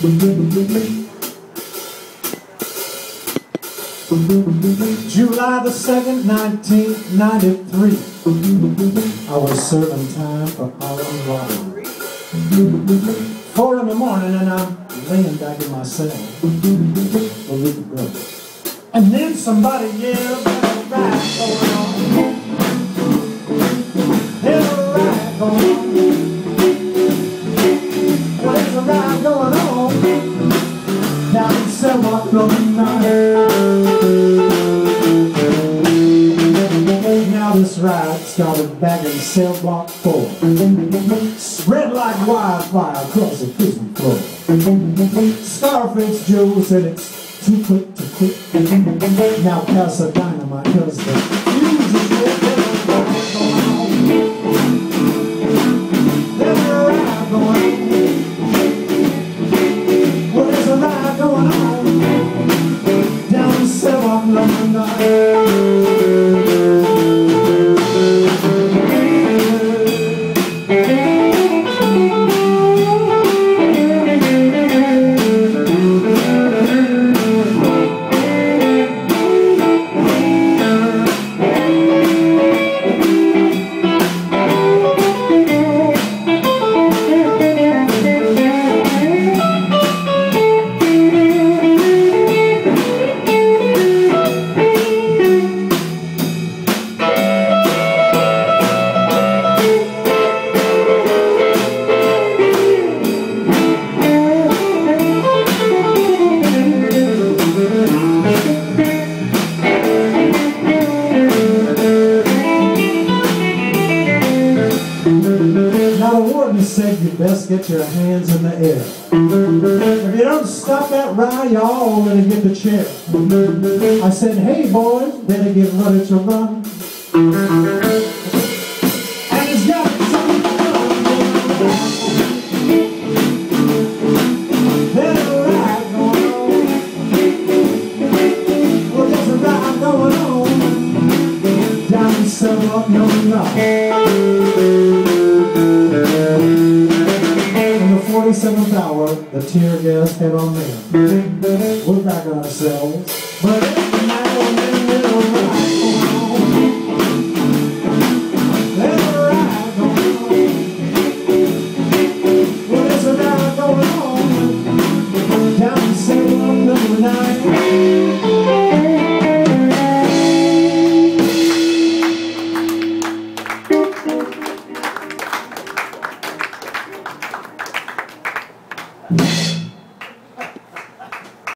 July the 2nd, 1993, I was serving time for Harlem Robbery. 4 in the morning and I'm laying back in my cell, the little girl. And then somebody yelled, "There's a riot going on. There's a riot going on. There's a riot going on. Now in Selma, Florida." This ride started back in cell block 4, spread like wildfire across the prison floor. Scarface Joe said it's too quick to quit. Now pass a dynamite, cause the fuse is lit. There's a ride going on. Well, there's a ride going on down south of London. Said you best get your hands in the air. If you don't stop that ride, you're all gonna get the chair. I said, hey boys, better get ready to run. And it's got something going on. There's a ride going on. Well, there's a ride going on down in Selma, Florida. 47th hour, the tear gas hit on them. We're back on ourselves, but every now and then there's a ride going on. There's a ride going on. Well, there's a ride going on down in Selma, number 9.